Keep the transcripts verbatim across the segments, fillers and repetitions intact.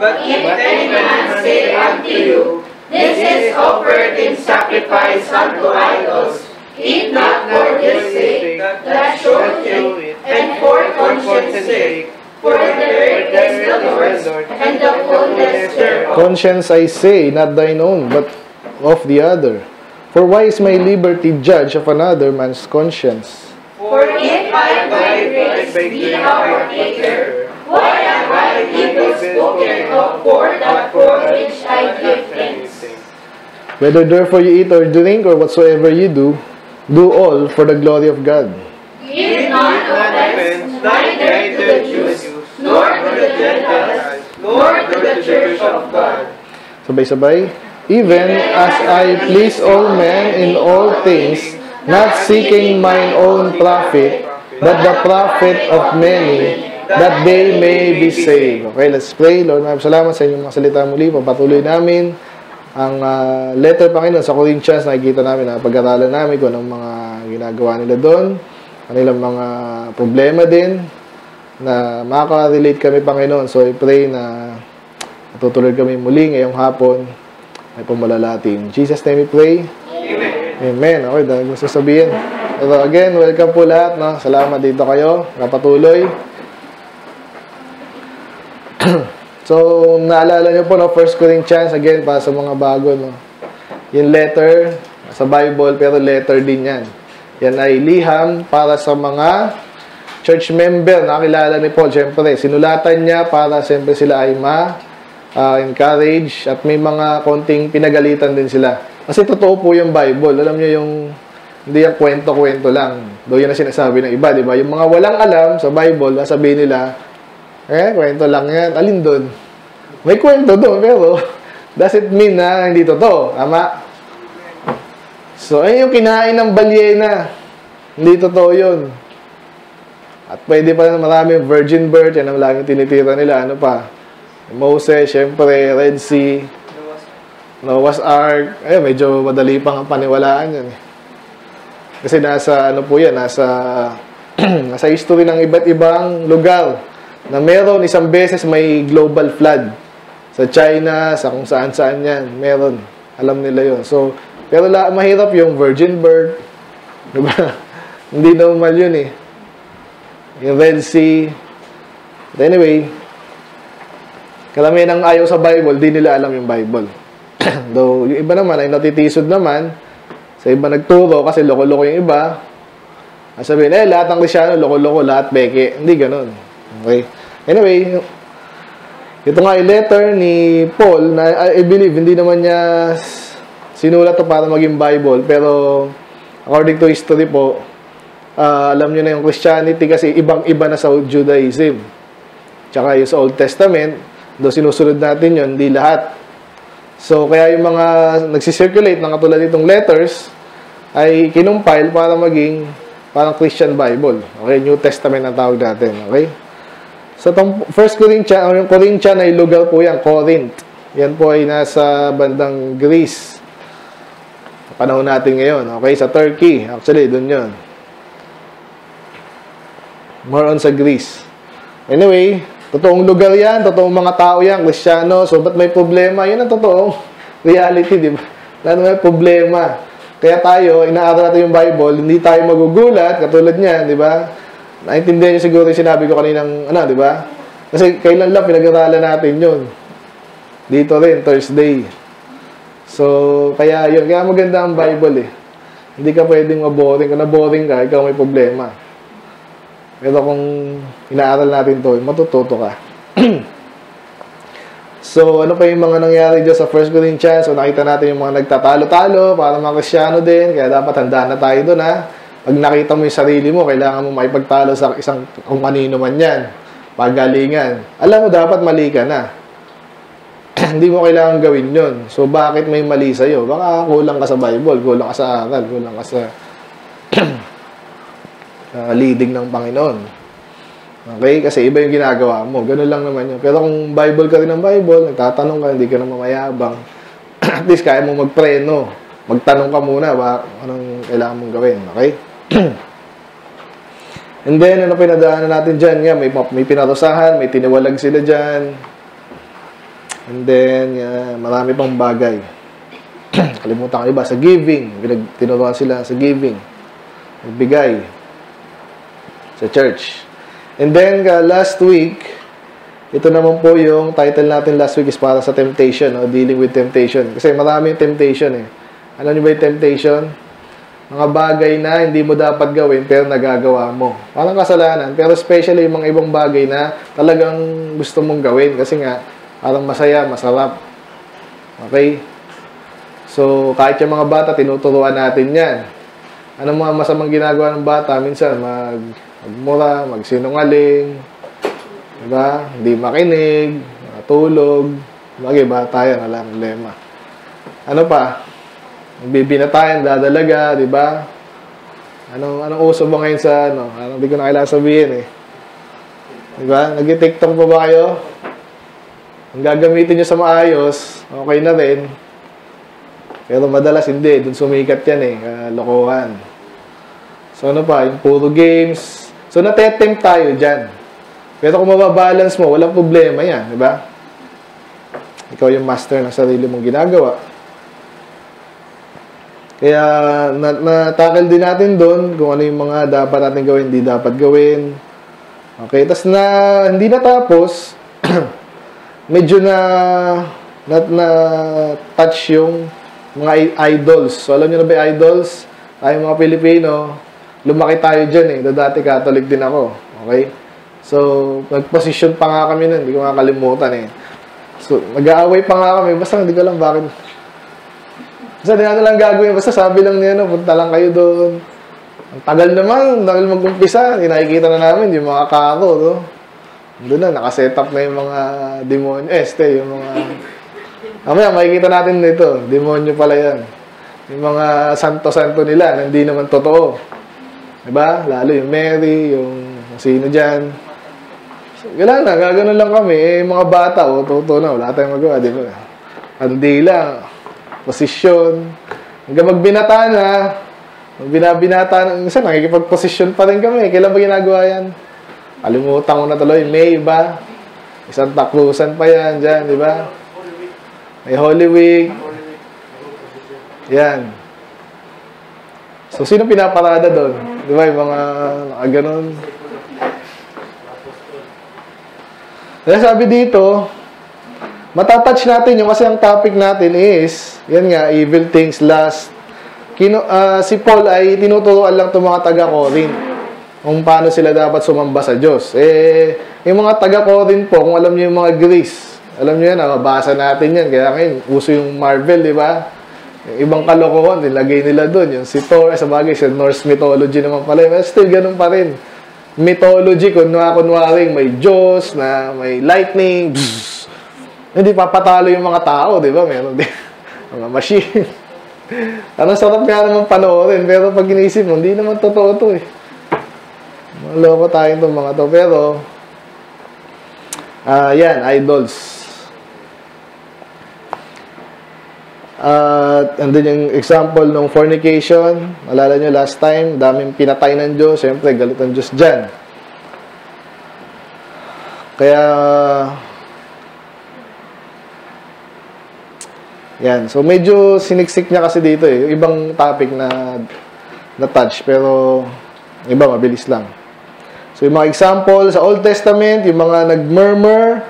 But if any man say unto you, This is offered in sacrifice unto idols, eat not for his sake, that showeth it, and for conscience sake, for there is the Lord, and the fullness thereof. Conscience I say, not thine own, but of the other. For why is my liberty judge of another man's conscience? For if I by grace be our maker, why am I evil spoken of for that for which I give thanks? Whether therefore you eat or drink or whatsoever you do, do all for the glory of God. Give none offense, neither to the Jews, nor to the Gentiles, nor to the church of God. Sabay-sabay. Even as I please all men in all things, not seeking mine own profit, but the profit of many, that they may be saved. Okay, let's pray. Lord, maraming salamat sa inyong mga salita muli. Papatuloy namin ang uh, letter, Panginoon, sa Corinthians. Nakikita namin, napag-aralan namin kung anong mga ginagawa nila doon, kanilang mga problema din, na makaka-relate kami, Panginoon. So, I pray na tutuloy kami muli ngayong hapon. Ay pumalalati. In Jesus' name we pray. Amen. Amen. Okay, dahil gusto sabihin. So again, welcome po lahat. No? Salamat dito kayo. Napatuloy. So, naalala nyo po, no? First Corinthians, again, para sa mga bago. No? Yung letter, sa Bible, pero letter din yan. Yan ay liham para sa mga church member. Nakilala ni Paul, siyempre. Sinulatan niya para siyempre sila ay ma- Uh, encourage, at may mga konting pinagalitan din sila. Kasi totoo po yung Bible. Alam nyo yung hindi yung kwento-kwento lang. Doon yun na sinasabi ng iba, di ba? Yung mga walang alam sa Bible, sabihin nila, eh, kwento lang yan. Alin doon? May kwento doon, pero does it mean na hindi totoo? Ama? So, ayun yung kinain ng balyena. Hindi totoo yun. At pwede pa na maraming virgin birth. Yan ang laging tinitira nila. Ano pa? Moses, syempre, Red Sea, Noah's Ark. Eh, medyo madali pang paniwalaan yan. Kasi nasa, ano po yan, nasa, nasa history ng iba't ibang lugar na meron isang beses may global flood. Sa China, sa kung saan-saan yan, meron. Alam nila yun. So, pero la, mahirap yung virgin birth. Diba? Hindi normal yun eh. Yung Red Sea. But anyway, kalamihan ng ayaw sa Bible, di nila alam yung Bible. Though, yung iba naman ay natitisod naman. Sa iba nagturo kasi loko-loko yung iba. At sabihin, eh, lahat ng Krisyano, loko-loko, lahat beke. Hindi ganun. Okay? Anyway, ito nga yung letter ni Paul na I believe, hindi naman niya sinulat to para maging Bible. Pero, according to history po, uh, alam nyo na yung Christianity kasi ibang-iba na sa Judaism. Tsaka yung sa Old Testament, doon sinusunod natin yun, hindi lahat. So, kaya yung mga nagsisirculate ng katulad itong letters ay kinumpile para maging parang Christian Bible. Okay, New Testament ang tawag natin. Okay? So, itong First Corinthians, yung Corinthian ay lugar po yan, Corinth. Yan po ay nasa bandang Greece. Panahon natin ngayon. Okay, sa Turkey. Actually, doon yun. More on sa Greece. Anyway, totoong lugar yan, totoong mga tao yan, Kristyano, so ba't may problema? Yun ang totoong reality, di ba? Lalo may problema. Kaya tayo, inaaral natin yung Bible, hindi tayo magugulat, katulad niyan, di ba? Naintindihan niyo siguro yung sinabi ko kaninang, ano, di ba? Kasi kailan lang pinag-aralan natin yun. Dito rin, Thursday. So, kaya yun, kaya maganda ang Bible eh. Hindi ka pwedeng maboring, kung naboring ka, ikaw may problema. Pero kung inaaral natin to, matututo ka. So, ano pa yung mga nangyari dyan sa First Corinthians? So, nakita natin yung mga nagtatalo-talo, para mga Kristyano din. Kaya dapat handaan na tayo doon, ha? Pag nakita mo yung sarili mo, kailangan mo maipagtalo sa isang kung kanino man yan. Pagalingan. Alam mo, dapat mali ka na. Hindi mo kailangan gawin yun. So, bakit may mali sa'yo? Baka kulang ka sa Bible, kulang ka sa aral, kulang ka sa Uh, leading ng Panginoon. Okay? Kasi iba yung ginagawa mo. Ganun lang naman yun. Pero kung Bible ka rin ng Bible, nagtatanong ka, hindi ka na mamayabang. At least, kaya mo magpreno. Magtanong ka muna ba anong kailangan mong gawin. Okay? And then, ano pinadaanan natin dyan? Nga, may, may pinarusahan, may tiniwalag sila dyan. And then, uh, marami pang bagay. Kalimutan ko iba, sa giving. Tinuruan sila sa giving. Magbigay. Sa church. And then, uh, last week, ito naman po yung title natin last week is para sa temptation, o dealing with temptation. Kasi marami yung temptation eh. Alam niyo ba yung temptation? Mga bagay na hindi mo dapat gawin pero nagagawa mo. Parang kasalanan, pero especially yung mga ibang bagay na talagang gusto mong gawin. Kasi nga, parang masaya, masarap. Okay? So, kahit yung mga bata, tinuturuan natin yan. Anong mga masamang ginagawa ng bata? Minsan, mag... magmura, magsinungaling, diba? Hindi makinig, matulog, mag-iba tayo, walang problema. Ano pa? Magbibinatayan, dadalaga, diba? Anong, anong uso ba ngayon sa, ano? Anong di ko na kailangan sabihin, eh? Diba? Nag-tiktok pa ba kayo? Ang gagamitin nyo sa maayos, okay na rin. Pero madalas hindi, dun sumikat yan, eh. Kalokohan. So, ano pa? Yung puro games. So, natetempt tayo dyan. Pero kung mababalance mo, walang problema yan. Diba? Ikaw yung master ng sarili mong ginagawa. Kaya, na-tackle din natin doon kung ano yung mga dapat natin gawin, hindi dapat gawin. Okay? Tapos na, hindi natapos, medyo na, na, na touch yung mga idols. So, alam nyo na ba idols? Ay, mga Pilipino, lumaki tayo dyan eh. Dati Catholic din ako. Okay? So, nagposisyon pa nga kami nun. Hindi ko makakalimutan eh. So, nag-aaway pa nga kami. Basta hindi ko lang bakit. Basta hindi natin lang gagawin. Basta sabi lang niya, no, punta lang kayo doon. Ang tagal naman. Dahil mag-umpisa, nakikita na namin yung mga karo. No? Doon na, nakaset up na yung mga demonyo. Este, yung mga... Amaya, makikita natin dito. Demonyo pala yan. Yung mga santo-santo nila na hindi naman totoo. Diba? Lalo yung Mary, yung sino dyan. Wala na, gagano'n lang kami. Eh, mga bata, o, totoo na, wala tayong magawa, di ba? Andila, posisyon. Hanggang magbinata na, magbinabinata na, isa, nakikipagposisyon pa rin kami. Kailan ba ginagawa yan? Kalimutan ko na tuloy, May ba? Isang taklusan pa yan, dyan, di ba? May Holy Week. Yan. So, sino pinaparada doon? Di ba, yung mga ah, ganun. Kaya sabi dito, matatouch natin yung kasi ang topic natin is, yan nga, evil things, lust. Kino, uh, si Paul ay tinuturuan lang itong mga taga-Corinth kung paano sila dapat sumamba sa Diyos. Eh, yung mga taga-Corinth po, kung alam nyo yung mga Greece, alam nyo yan, nababasa natin yan. Kaya ngayon, uso yung Marvel, di ba? Ibang kalokohan, nilagay nila doon. Yung si Thor, sa bagay, sa Norse mythology naman pala. But still, ganun pa rin. Mythology, kunwa, kunwaring may Diyos, na may lightning, bzzz. Hindi papatalo yung mga tao, di ba? Meron din. Mga machine. Anong sarap nga naman panoorin. Pero pag inisip mo, hindi naman totoo to eh. Maloko tayo itong mga to. Pero, uh, yan, idols. At uh, andun yung example ng fornication. Alala nyo last time, daming pinatay ng Diyos. Siyempre, galit ang Diyos dyan. Kaya, yan. So, medyo siniksik niya kasi dito eh. Ibang topic na na-touch. Pero, iba, mabilis lang. So, yung mga example sa Old Testament, yung mga nag-murmur.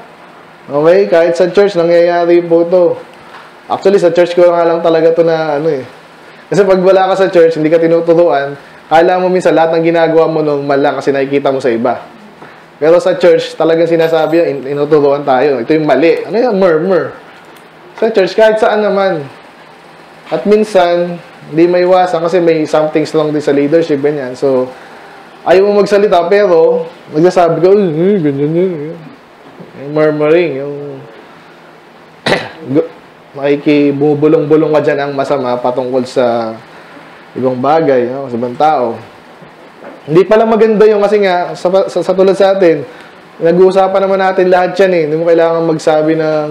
Okay? Kahit sa church, nangyayari po ito. Actually, sa church ko nga lang talaga to na ano eh. Kasi pag wala ka sa church, hindi ka tinuturuan, kailangan mo minsan lahat ng ginagawa mo nung malang kasi nakikita mo sa iba. Pero sa church, talagang sinasabi yung in inuturuan tayo. Ito yung mali. Ano yung murmur? Sa church, kahit saan naman. At minsan, hindi may iwasan kasi may somethings lang din sa leadership, ganyan. So, ayaw mo magsalita, pero magsasabi ko, eh, ganyan yun. Yung murmuring, yung... makikibubulong-bulong ka dyan ang masama patungkol sa ibang bagay, no? Sa ibang tao. Hindi pala maganda yung kasi nga, sa, sa, sa tulad sa atin, nag-uusapan naman natin lahat yan eh. Hindi mo kailangan magsabi ng,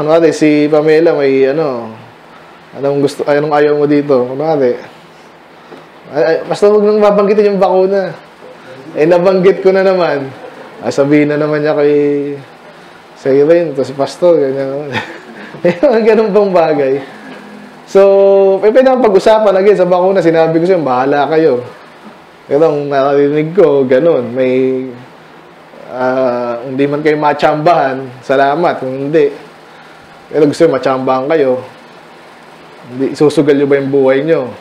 ano natin, si Pamela may ano, anong, gusto, anong ayaw mo dito? Ano natin? Basta huwag nang mabanggitin yung bakuna. Eh, nabanggit ko na naman. Ah, sabihin na naman niya kay... sa Elaine, ito si Pastor, ganyan. Yung ganun bang bagay. So, eh, pinapag-usapan again sa bakuna, sinabi ko siya, bahala kayo. Pero ang narinig ko, ganun, may, uh, hindi man kayo machambahan, salamat, kung hindi. Pero gusto yung machambahan kayo, hindi, susugal nyo ba yung buhay nyo?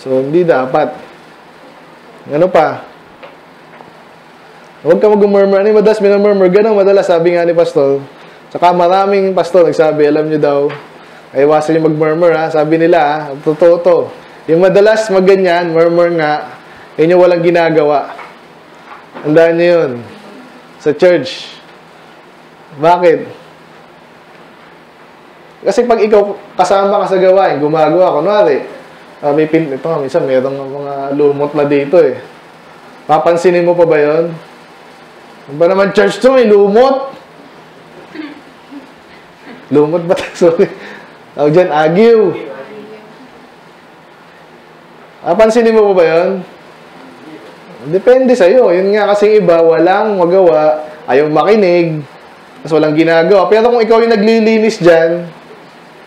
So, hindi dapat. Ano pa? Huwag ka mag-murmur. Ano yung madalas minamurmur? Ganun madalas, sabi nga ni Pastor. Saka maraming Pastor nagsabi, alam nyo daw, ay iwasan yung mag-murmur, ha? Sabi nila, ha? Totoo to. Yung madalas magganyan, murmur nga, yun yung walang ginagawa. Andahan nyo yun. Sa church. Bakit? Kasi pag ikaw kasama ka sa gawain, gumagawa, kunwari, uh, may pin... Ito nga, minsan mayroong mga lumot na dito, eh. Papansinin mo pa ba yun? Ano ba naman church to? May lumot? Lumot ba? Sorry. Tawag dyan, agiw. Papansinin mo pa ba yun? Depende sa'yo. Yun nga kasi iba, walang magawa, ayaw makinig, mas walang ginagawa. Pero kung ikaw yung naglilinis dyan,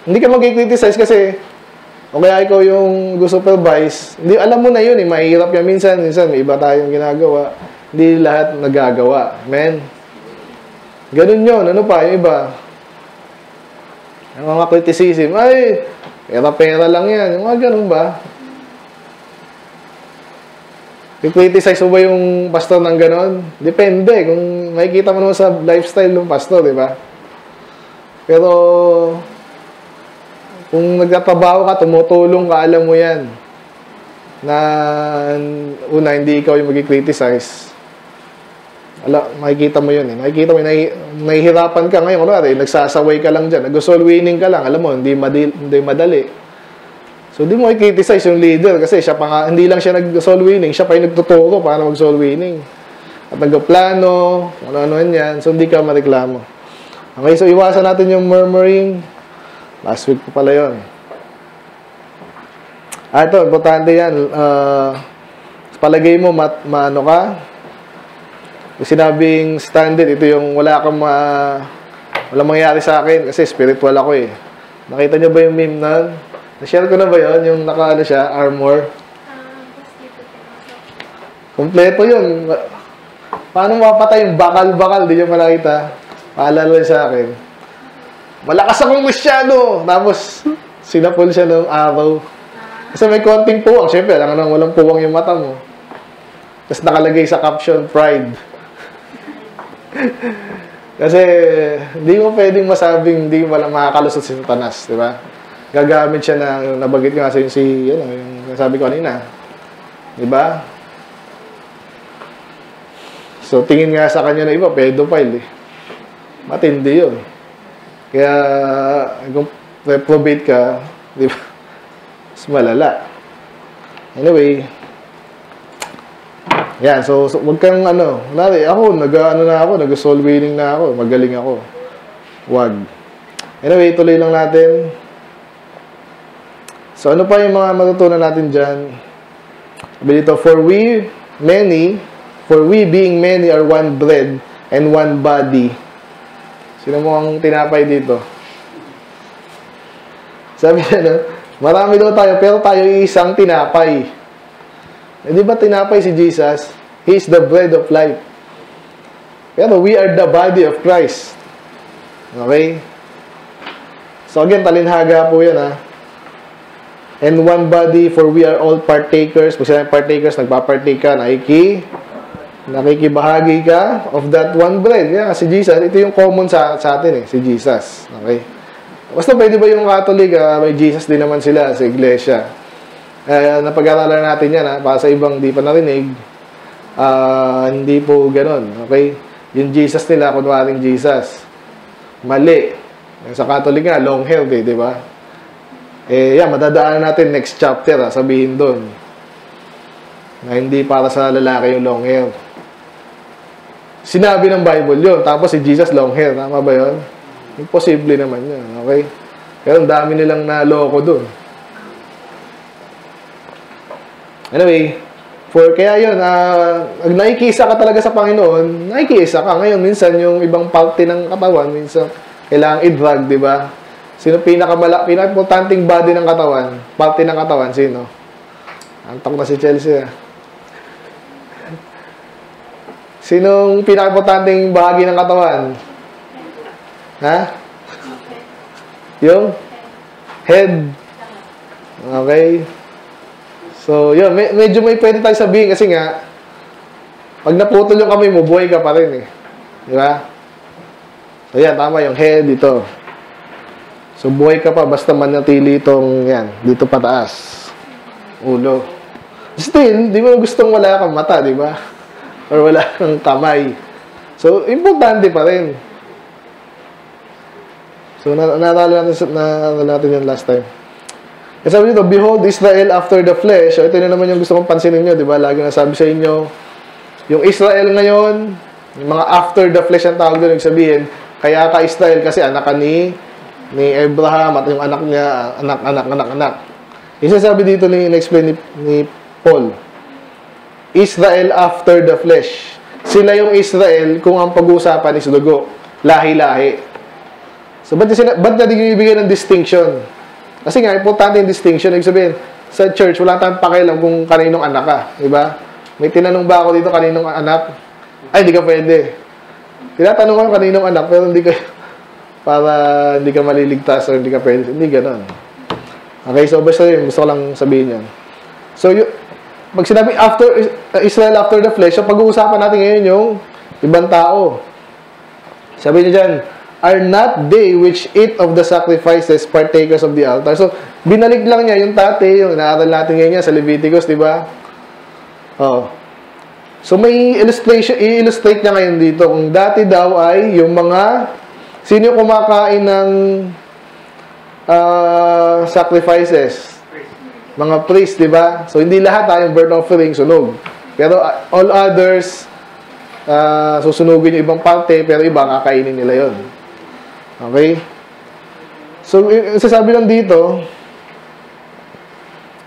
hindi ka mag-criticize kasi o kaya ikaw yung supervise, hindi, alam mo na yun eh, mahirap yan minsan, minsan may iba tayong ginagawa, hindi lahat nagagawa. Amen? Ganun yun. Ano pa? Yung iba, yung mga criticism, ay, pera-pera lang yan, yung mga ganun ba? I-criticize mo ba yung pastor ng ganon? Depende, kung makikita mo naman sa lifestyle ng pastor, di ba? Pero kung nagtatrabaho ka, tumutulong ka, alam mo yan. Na una, hindi ikaw yung mag-criticize. Alam, makikita mo yun eh. Nakikita mo, nahi, nahihirapan ka ngayon. Kunwari, nagsasaway ka lang dyan. Nag-soul winning ka lang. Alam mo, hindi, madil, hindi madali. So, di mo i-criticize yung leader kasi siya pa nga, hindi lang siya nag-soul winning. Siya pa yung nagtuturo para mag-soul winning. At nag-plano, ano-anoan yan. So, hindi ka mareklamo. Okay, so iwasan natin yung murmuring. Last week pa pala yun. Ah, ito, importante yan. Uh, palagay mo, mat, maano ka? Yung sinabing standard, ito yung wala kang ma... Walang mangyari sa akin kasi spiritual ako eh. Nakita nyo ba yung meme na? Na-share ko na ba yun? Yung naka, ano siya, armor? Kompleto yun. Paano mapatay yung bakal-bakal? Di nyo malakita. Paalala yun sa akin. Malakas akong Kristyano! Tapos, sinapol siya ng araw. Kasi may konting puwang. Siyempre, alam nga walang puwang yung mata mo. Tapos nakalagay sa caption, pride. Kasi, hindi mo pwedeng masabing hindi mo makakalusot si Satanas, di ba? Gagamit siya na, nabagit nga sa yung si, yun, yung sabi ko kanina. Di ba? So, tingin nga sa kanya na iba, pedophile eh. Matindi yun. Kaya, kung reprobate ka, di ba? Mas malala. Anyway, yan, so, so wag kang, ano, nari, ako, nag-ano na ako, nag-soul winning na ako, magaling ako. Wag. Anyway, tuloy lang natin. So, ano pa yung mga matutunan natin dyan? Sabi dito, for we, many, for we being many are one bread and one body. Sino mo ang tinapay dito? Sabi na, no? Marami daw tayo, pero tayo isang tinapay. Eh, di ba tinapay si Jesus? He is the bread of life. Pero we are the body of Christ. Okay? So again, talinhaga po yan, ha? And one body, for we are all partakers. Pag sila partakers, nagpapartake ka, naiki. Nakikibahagi ka of that one bread. Yeah, si Jesus, ito yung common sa, sa atin eh, si Jesus. Okay? Basta pwede ba yung Catholic, uh, may Jesus din naman sila sa iglesia. Uh, napag-aralan natin yan, ha? Para sa ibang di pa narinig, uh, hindi po ganun. Okay? Yung Jesus nila, kunwaring Jesus. Mali. Sa Catholic nga, long hair eh, di ba? Eh, yeah, madadaanan natin next chapter, ha? Sabihin doon. Na hindi para sa lalaki yung long hair. Sinabi ng Bible yun. Tapos si Jesus long hair. Tama ba yun? Imposible naman yun. Okay? Pero ang dami nilang naloko dun. Anyway, For kaya yun, uh, nakikiisa ka talaga sa Panginoon, nakikiisa ka. Ngayon, minsan yung ibang parte ng katawan, minsan kailangan i-drag, di ba? Sino pinakamala, pinaka-importanting body ng katawan, parte ng katawan, sino? Antok na si Chelsea, ah. Sinong pinaka-importanting bahagi ng katawan? Ha? Yung? Head. Okay. So, yun, med medyo may pwede tayo sabihin kasi nga, pag naputol yung kamay mo, buhay ka pa rin eh. Di ba? So, yan, tama yung head dito. So, buhay ka pa, basta manatili itong, yan, dito pataas. Ulo. Still, di mo gustong wala kang mata, di ba? Or wala kang kamay. So, importante pa rin. So, na naalala natin, naalala natin yung last time. Kasi sabi nito, behold Israel after the flesh. So, ito na naman yung gusto kong pansinin nyo, di ba? Lagi nasabi sa inyo, yung Israel ngayon, yung mga after the flesh ang tawag doon, yung sabihin, kaya ka Israel kasi anak ka ni, ni Abraham at yung anak niya, anak, anak, anak, anak. Yung sabi dito ni, in-explain ni, ni Paul, Israel after the flesh. Sila yung Israel kung ang pag-uusapan is dugo, lahi-lahi. So, ba't, sila, ba't natin yung ibigay ng distinction? Kasi nga, importante yung distinction. Ibig sabihin, sa church, wala tayong pakialam kung kaninong anak ka. Diba? May tinanong ba ako dito kaninong anak? Ay, hindi ka pwede. Tinatanong ko kaninong anak, pero hindi ka, para hindi ka maliligtas or hindi ka pwede. Hindi ganun. Okay, so basta yun. Gusto ko lang sabihin yan. So, yung, pag sinabi after, uh, Israel after the flesh, so pag-uusapan natin ngayon yung ibang tao. Sabi niyo dyan, are not they which eat of the sacrifices partakers of the altar. So, binalik lang niya yung tate, yung inaaral natin ngayon niya sa Leviticus, di ba? Oh. So, may illustration, i-illustrate niya ngayon dito. Kung dati daw ay yung mga, sino yung kumakain ng uh, sacrifices? Mga priest, di ba? So, hindi lahat ha, yung burnt offering, sunog. Pero, uh, all others, uh, susunugin yung ibang parte, pero iba, kakainin nila yun. Okay? So, sasabi lang dito,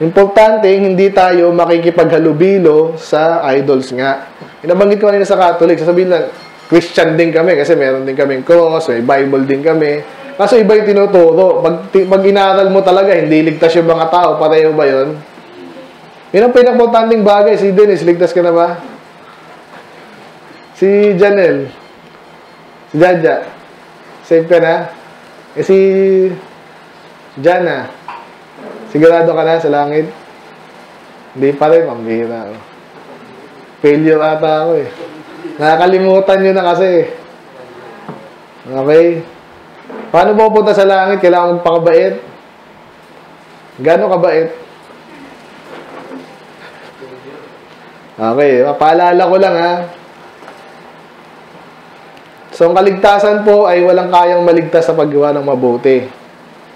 importante, hindi tayo makikipaghalubilo sa idols nga. Inabanggit ko kanina sa Catholic, sasabihin lang, Christian din kami kasi meron din kaming cross, may Bible din kami. Kaso iba yung tinuturo. Pag, pag inaral mo talaga, hindi ligtas yung mga tao, pareho ba yun? Yun ang pinakimportanteng bagay. Si Dennis, ligtas ka na ba? Si Janelle? Si Jaja? Save ka na? Eh si Jana, sigurado ka na sa langit? Hindi pa rin, mambihira. Failure ata ako eh. Nakakalimutan nyo na kasi eh. Okay? Paano mo punta sa langit? Kailangan magpakabait? Gano'ng kabait? Okay, paalala ko lang ha. So, ang kaligtasan po ay walang kayang maligtas sa paggawa ng mabuti.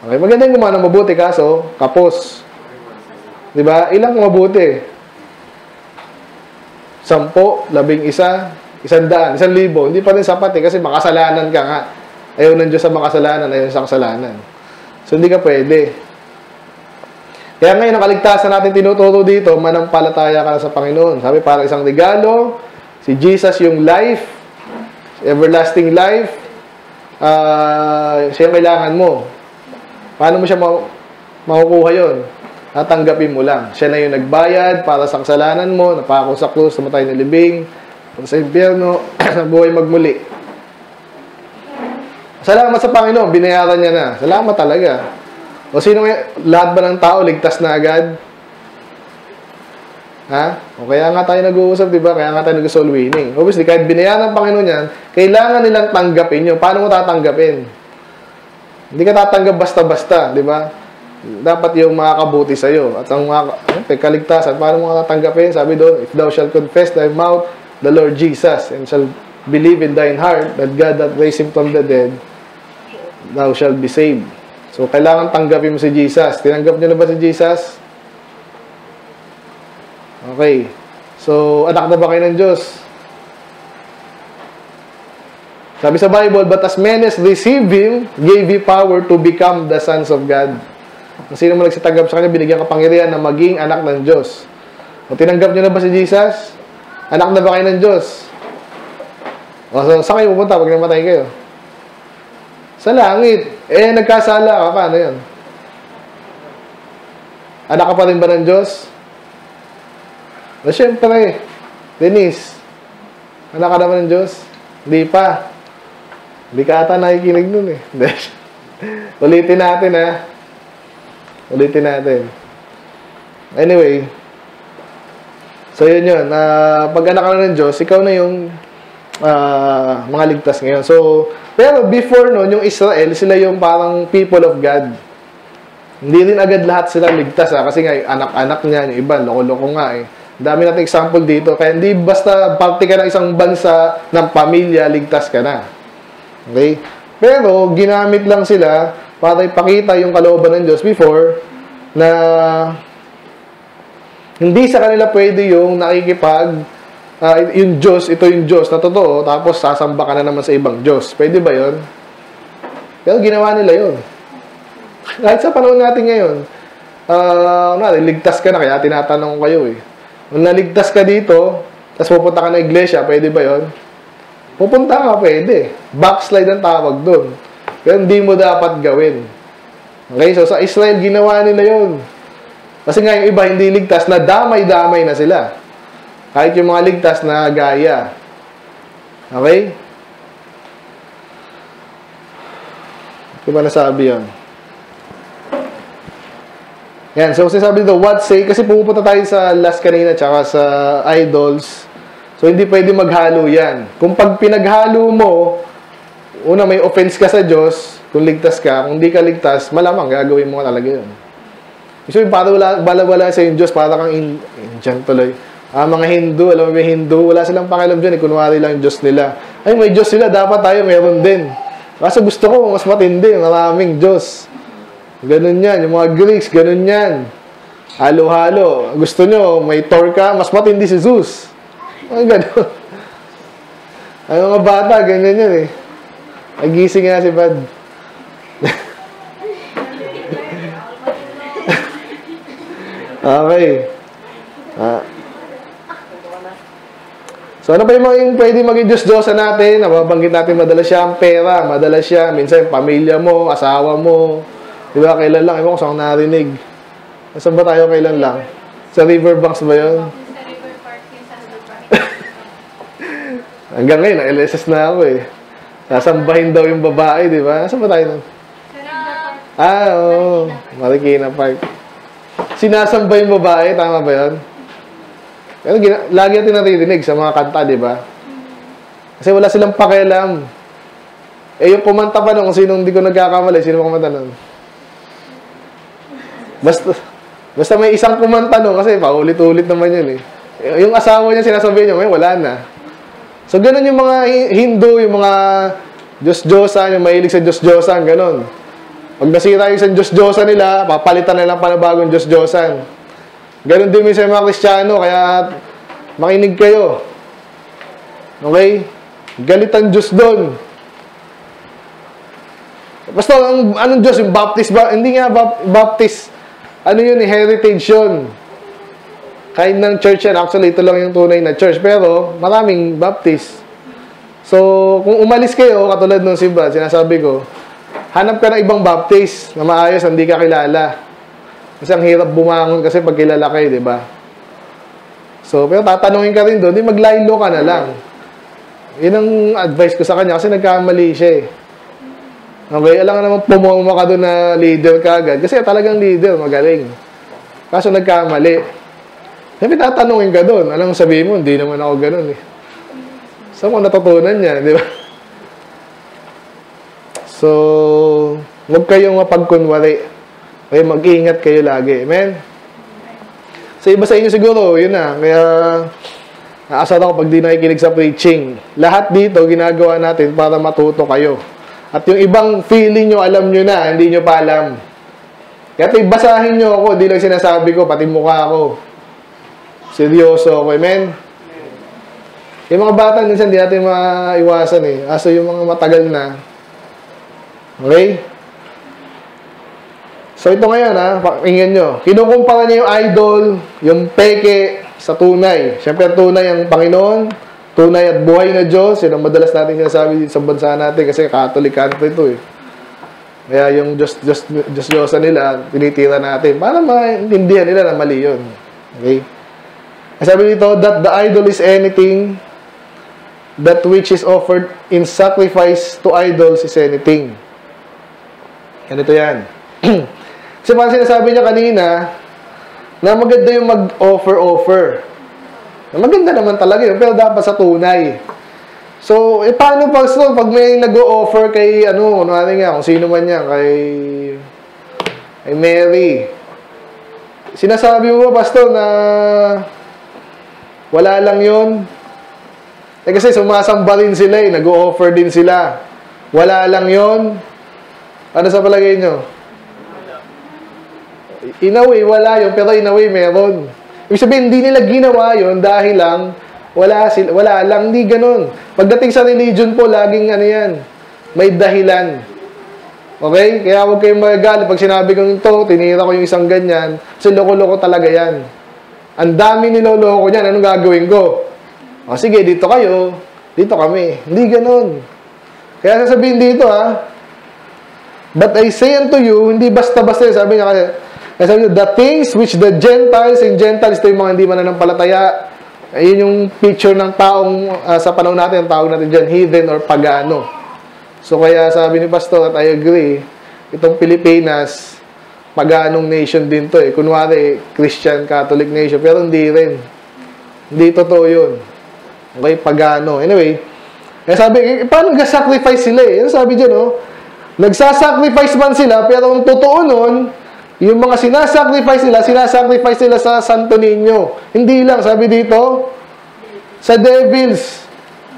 Okay, maganda yung gumawa ng mabuti, kaso, kapos. Diba? Ilang mabuti? Sampo, labing isa, isang daan, isang libo. Hindi pa rin sapat eh, kasi makasalanan ka nga. Ayaw ng Diyos sa makasalanan, ayaw sa kasalanan. So, hindi ka pwede. Kaya ngayon, ang kaligtasan natin tinuturo dito, manampalataya ka sa Panginoon. Sabi, para isang regalo, si Jesus yung life, everlasting life, uh, siya yung kailangan mo. Paano mo siya ma makukuha yun? Natanggapin mo lang. Siya na yung nagbayad para sa kasalanan mo, napako sa krus, namatay na libing, sa impyerno, buhay magmuli. Salamat sa Panginoon, binayaran niya na. Salamat talaga. O sino ngayon, lahat ba ng tao, ligtas na agad? Ha? O kaya nga tayo nag-uusap, diba? Kaya nga tayo nag-soul winning. Obviously, kahit binayaran ng Panginoon yan, kailangan nilang tanggapin yun. Paano mo tatanggapin? Hindi ka tatanggap basta-basta, diba? Dapat yung makakabuti sa'yo. At ang mga kaligtasan, paano mo tatanggapin? Sabi doon, if thou shalt confess thy mouth the Lord Jesus and shall believe in thine heart that God hath raised him from the dead, thou shalt be saved. So, kailangan tanggapin mo si Jesus. Tinanggap nyo na ba si Jesus? Okay. So, anak na ba kayo ng Diyos? Sabi sa Bible, but as many as received Him, gave Him power to become the sons of God. Ang sino mo nagsitanggap sa Kanya, binigyan kapangyarihan na maging anak ng Diyos. O, tinanggap nyo na ba si Jesus? Anak na ba kayo ng Diyos? O, so, saan kayo pupunta pag namatay kayo? Sa langit. Eh, nagkasala ka. Paano yan? Anak ka pa rin ba ng Diyos? O, syempre. Denise, anak ka naman ng Diyos? Hindi pa. Hindi ka ata nakikinig nun eh. Ulitin natin ha. Ulitin natin. Anyway, so yun yun, uh, pag anak ka na ng Diyos, ikaw na yung uh, mga ligtas ngayon. So, pero before noon, yung Israel, sila yung parang people of God. Hindi rin agad lahat sila ligtas ha, kasi nga anak-anak niya, yung iba, loko-loko nga eh. Dami natin example dito, kaya hindi basta parte ka ng isang bansa ng pamilya, ligtas ka na. Okay? Pero, ginamit lang sila para ipakita yung kalooban ng Diyos before na hindi sa kanila pwede yung nakikipag, uh, yung Diyos, ito yung Diyos na totoo, tapos sasamba ka na naman sa ibang Diyos. Pwede ba yun? Pero ginawa nila yun. Kahit sa panahon natin ngayon, uh, na, ligtas ka na, kaya tinatanong ko kayo eh. Kung naligtas ka dito, tapos pupunta ka na iglesia, pwede ba yun? Pupunta ka, pwede. Backslide ang tawag doon. Pero hindi mo dapat gawin. Okay, so sa Israel, ginawa nila yun. Kasi nga yung iba hindi ligtas na damay-damay na sila. Kahit yung mga ligtas na gaya. Okay? Hindi ba nasabi yun? Yan. So, sinasabi dito, what say? Kasi pupunta tayo sa last kanina tsaka sa idols. So, hindi pwede maghalo yan. Kung pag pinaghalo mo, una may offense ka sa Diyos, kung ligtas ka, kung hindi ka ligtas, malamang gagawin mo ka talaga yun. So, para wala, wala-wala sa yung Diyos, para kang in, Indian tuloy. Ah, mga Hindu, alam mo may Hindu, wala silang pakialam dyan, eh, kunwari lang yung Diyos nila. Ay, may Diyos sila, dapat tayo meron din. Kasi gusto ko, mas matindi, maraming Diyos. Ganun yan, yung mga Greeks, ganun yan. Halo-halo. Gusto nyo, may Thor ka, mas matindi si Zeus. Ay, ganun. Ay, mga bata, ganyan yan eh. Nagising na si Bad. Okay. Ah. So, ano pa yung mga yung pwede maging Diyos-Diyosa natin? Nababanggit natin, madalas siya ang pera, madalas siya, minsan yung pamilya mo, asawa mo. Di ba, kailan lang? Ewan ko saan narinig. Saan ba tayo kailan lang? Sa Riverbanks ba yun? Sa River Park yun, sa Riverbanks. Hanggang ngayon, L S S na ako eh. Sasambahin daw yung babae, di ba? Saan ba tayo nun? Sa Riverbanks. Ah, oo. Marikina Park. Sinasamba yung babae, tama ba yun? Pero lagi natin naririnig sa mga kanta, di ba? Kasi wala silang pakialam. Eh, yung kumanta pa nung sinong hindi ko nagkakamali, sino kumanta nun? Basta, basta may isang kumanta nun, kasi paulit-ulit naman yun eh. Yung asawa niya, sinasabi niya, may wala na. So, ganun yung mga Hindu, yung mga Diyos-Diyosa, yung mahilig sa Diyos-Diyosa, ganun. Pag nasira yung isang Diyos-Diyosan nila, papalitan na lang panabagong Diyos-Diyosan. Ganon din minsan mga Kristiyano, kaya makinig kayo. Okay? Galit ang Diyos doon. Basta, ang, anong Diyos? Yung Baptist ba? Hindi nga Baptist. Ano yun? Heritage yun. Kahit ng church yan. Actually, ito lang yung tunay na church. Pero, maraming Baptist. So, kung umalis kayo, katulad nung si Brad, sinasabi ko, hanap ka ng ibang Baptist na maayos, hindi ka kilala. Kasi ang hirap bumangon kasi pag kilala kayo, di ba? So, pero tatanungin ka rin doon, di maglaylo ka na lang. Yun ang advice ko sa kanya kasi nagkamali siya eh. Okay, alam nga naman pumuma ka doon na leader ka agad. Kasi talagang leader, magaling. Kaso nagkamali. Sabi, tatanungin ka doon. Alam mo sabihin mo, hindi naman ako ganun eh. So, kung natutunan niya, di ba? So, huwag kayong mapagkunwari. Okay, mag-iingat kayo lagi. Amen? Sa iba sa inyo siguro, yun na. Kaya, naasar ako pag di nakikinig sa preaching. Lahat dito, ginagawa natin para matuto kayo. At yung ibang feeling nyo, alam nyo na, hindi nyo pa alam. Kaya ito'y basahin nyo ako, di lang sinasabi ko, pati mukha ko. Seryoso ako. Amen? Yung mga bata, minsan di natin maiwasan eh. Aso yung mga matagal na, okay? So, ito ngayon, ha? Pakinggan nyo. Kinukumpara niya yung idol, yung peke, sa tunay. Siyempre, tunay ang Panginoon, tunay at buhay na Diyos. Yan ang madalas natin sinasabi sa bansa natin kasi Catholic country ito eh. Kaya yung Diyos, Diyos, Diyos, Diyosa nila, tinitira natin para maintindihan nila na mali yun. Okay? Sabi dito, that the idol is anything, that which is offered in sacrifice to idols is anything. Ganito yan. Kasi parang sinasabi niya kanina, na maganda yung mag-offer-offer. Maganda naman talaga yun, pero dapat sa tunay. So, eh, paano pag, so, pag may nag-o-offer kay, ano, ano natin nga, kung sino man yan, kay, kay Mary. Sinasabi mo ba, Pastor, na wala lang yun? Eh, kasi sumasamba rin sila eh, nag-o-offer din sila. Wala lang yun? Ano sa palagay nyo? In a way, wala yun, pero in a way, meron. Ibig sabihin, hindi nila ginawa yun dahil lang, wala, sila, wala lang, hindi ganun. Pagdating sa religion po, laging ano yan, may dahilan. Okay? Kaya huwag kayong magalit. Pag sinabi ko ito, tinira ko yung isang ganyan, kasi loko-loko talaga yan. Ang dami niloloko niyan, anong gagawin ko? O sige, dito kayo, dito kami. Hindi ganun. Kaya sasabihin dito, ha? But I say unto you, hindi basta-basta yun, sabi niya kasi, kasi sabi niyo, the things which the Gentiles, and Gentiles, ito yung mga hindi mananampalataya, ayun yung picture ng taong, uh, sa panahon natin, ang tawag natin dyan, heathen or pagano. So kaya sabi ni Pastor, at I agree, itong Pilipinas, paganong nation din to eh. Kunwari, Christian Catholic nation, pero hindi rin. Hindi totoo yun. Okay, pagano. Anyway, eh sabi, eh, paano nag-sacrifice sila eh? Ano sabi dyan, oh? Nagsasacrifice man sila, pero ang totoo nun, yung mga sinasacrifice nila, sinasacrifice nila sa Santo Niño. Hindi lang, sabi dito, sa devils.